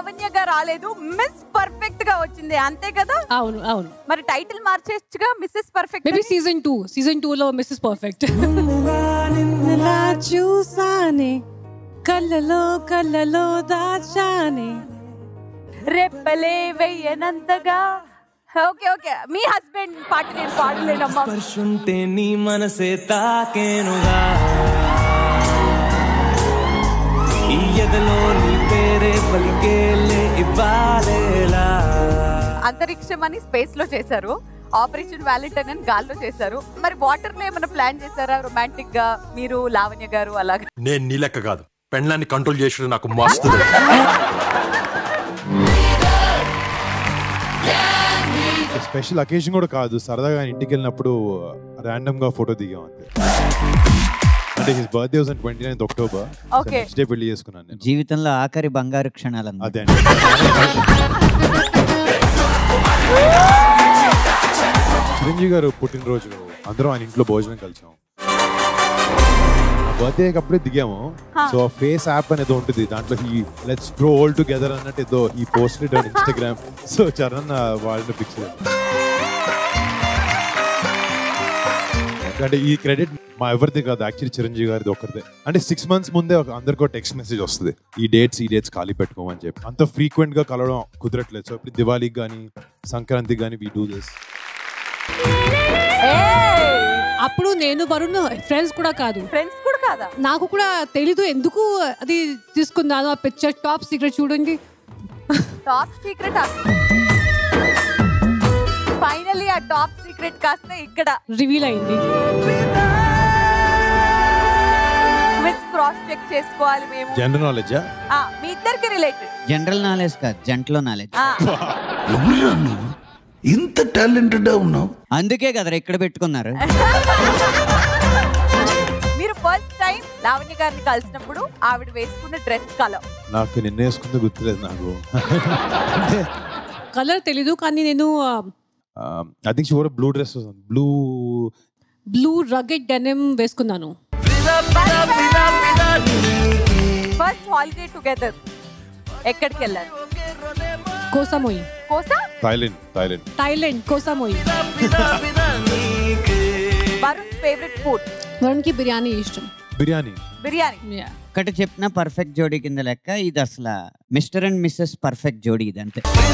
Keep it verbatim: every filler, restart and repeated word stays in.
లావణ్యగా రాలేదు, miss perfect గా వచ్చింది అంతే కదా? అవును అవును. మరి టైటిల్ మార్చేచ్చుగా Mrs perfect. Maybe season two season two లో మిసెస్ పర్ఫెక్ట్. చూసానే కళ్ళలో కళ్ళలో దాచానే రెప్పలే వెయ్యనంతగా. ఓకే ఓకే, మీ హస్బెండ్ పాట నేను పాడలేనమ్మా. స్పర్శుంటే నీ మనసే తాకేనుగా అంతరిక్షం అని స్పేస్ లో చేశారు, ఆపరేషన్ వాలెంటైన్ అని గాల్లో చేశారు, మరి వాటర్ లో ఏమైనా ప్లాన్ చేశారా రొమాంటిక్ గా మీరు లావణ్య గారు? అలాగా నేను నీలెక్క కాదు, పెండ్లాన్ని కంట్రోల్ చేసాడు నాకు మస్తు. స్పెషల్ అకేషన్ కూడా కాదు, సరదాగా ఇంటికి వెళ్ళినప్పుడు ర్యాండమ్ గా ఫోటో దిగాం అంతే. అంటే his birthday was on twenty-ninth October. Okay. Next day పెళ్లి చేసుకున్నాను నేను. జీవితంలో ఆఖరి బంగారు క్షణాలన్న. అదే అండి. చిరంజీవి గారు పుట్టినరోజు అందరూ ఆయన ఇంట్లో భోజనం కలిసాము. బర్త్డే అప్పుడే దిగాము. సో ఫేస్ యాప్ అనేది ఉంటుంది, దాంట్లో ఈ లెట్స్ గ్రో ఆల్ టుగెదర్ అన్నట్టు ఏదో ఈ post it on Instagram. So Charan వాళ్ళని పిక్చర్ అంటే ఈ క్రెడిట్ మా ఎవరిది కాదు, యాక్చువల్లీ చిరంజీవి గారిది ఒక్కరిదే. అంటే సిక్స్ మంత్స్ ముందే అందరికీ టెక్స్ట్ మెసేజ్ వస్తుంది, ఈ డేట్స్ ఈ డేట్స్ ఖాళీ పెట్టుకోమని చెప్పి. అంత ఫ్రీక్వెంట్ గా కలవడం కుదరట్లేదు. సో ఇప్పుడు దివాళీకి కానీ సంక్రాంతికి కానీ వీ డూ దిస్. అప్పుడు నేను వరుణ్ ఫ్రెండ్స్ కూడా కాదు, ఫ్రెండ్స్ కూడా కాదా, నాకు కూడా తెలీదు ఎందుకు అది తీసుకున్నాను. ఆ పిక్చర్ టాప్ సీక్రెట్ చూడండి. టాప్ సీక్రెట్ ఫైనలీ ఆ టాప్ సీక్రెట్ కాస్త ఇక్కడ రివీల్ అయింది. మిస్ క్రాస్ చెక్ చేసుకోవాలి మేము. జనరల్ నాలెడ్జ్ ఆ మీ ఇద్దరికి రిలేటెడ్. జనరల్ నాలెడ్జ్ కాదు, జంటలో నాలెడ్జ్. ఇంత టాలెంటెడ్ గా ఉన్నావు అందుకే కదరా ఇక్కడ పెట్టుకున్నారు. మీరు ఫస్ట్ టైం లావణ్య గారిని కలిసినప్పుడు ఆవిడ వేసుకున్న డ్రెస్ కలర్ నాకు నిన్న వేసుకుంటే గుర్తులేదు. నాకు కలర్ తెలీదు కానీ నేను I think she wore blue dress, blue blue rugged denim వేసుకున్నాను. ఫస్ట్ హాలిడే టుగెదర్ ఎక్కడికి వెళ్ళారు? కోసామోయి. కోసా Thailand. Thailand Thailand Koh Samui. Varun favourite food? Varun కి బిర్యానీ ఇష్టం. బిర్యానీ బిర్యానీ ఒకటి చెప్పిన పర్ఫెక్ట్ జోడీ కింద లెక్క. ఇది అసలు మిస్టర్ అండ్ మిస్సెస్ పర్ఫెక్ట్ జోడీ ఇది అంతే.